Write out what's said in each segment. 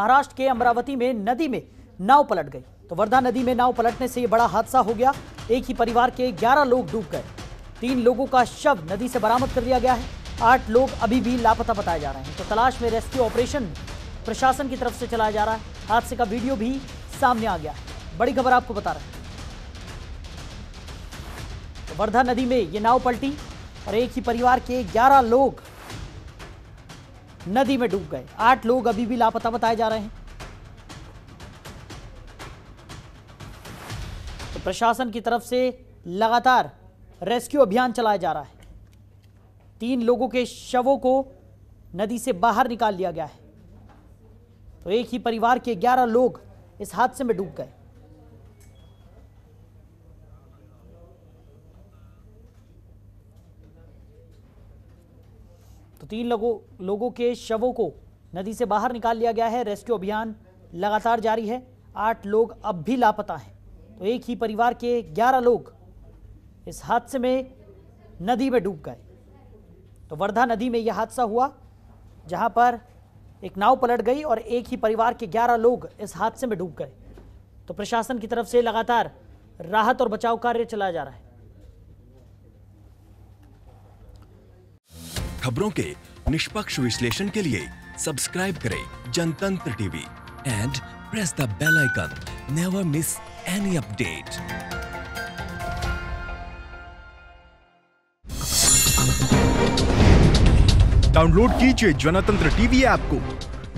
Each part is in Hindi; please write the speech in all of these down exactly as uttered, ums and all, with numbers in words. महाराष्ट्र के अमरावती में नदी में नाव पलट गई। तो वर्धा नदी में नाव पलटने से यह बड़ा हादसा हो गया। एक ही परिवार के ग्यारह लोग डूब गए। तीन लोगों का शव नदी से बरामद कर लिया गया है। आठ लोग अभी भी लापता बताए जा रहे हैं। तो तलाश में रेस्क्यू ऑपरेशन प्रशासन की तरफ से चलाया जा रहा है। हादसे का वीडियो भी सामने आ गया है। बड़ी खबर आपको बता रहे हैं। तो वर्धा नदी में ये नाव पलटी और एक ही परिवार के ग्यारह लोग नदी में डूब गए। आठ लोग अभी भी लापता बताए जा रहे हैं। तो प्रशासन की तरफ से लगातार रेस्क्यू अभियान चलाया जा रहा है। तीन लोगों के शवों को नदी से बाहर निकाल लिया गया है। तो एक ही परिवार के ग्यारह लोग इस हादसे में डूब गए। तो तीन लोगों लोगों के शवों को नदी से बाहर निकाल लिया गया है। रेस्क्यू अभियान लगातार जारी है। आठ लोग अब भी लापता हैं। तो एक ही परिवार के ग्यारह लोग इस हादसे में नदी में डूब गए। तो वर्धा नदी में यह हादसा हुआ, जहां पर एक नाव पलट गई और एक ही परिवार के ग्यारह लोग इस हादसे में डूब गए। तो प्रशासन की तरफ से लगातार राहत और बचाव कार्य चलाया जा रहा है। खबरों के निष्पक्ष विश्लेषण के लिए सब्सक्राइब करें Jantantra TV and press the bell icon. Never miss any update. Download कीजिए जनतंत्र टीवी ऐप को,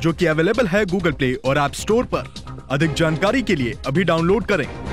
जो कि अवेलेबल है गूगल प्ले और ऐप स्टोर पर। अधिक जानकारी के लिए अभी डाउनलोड करें।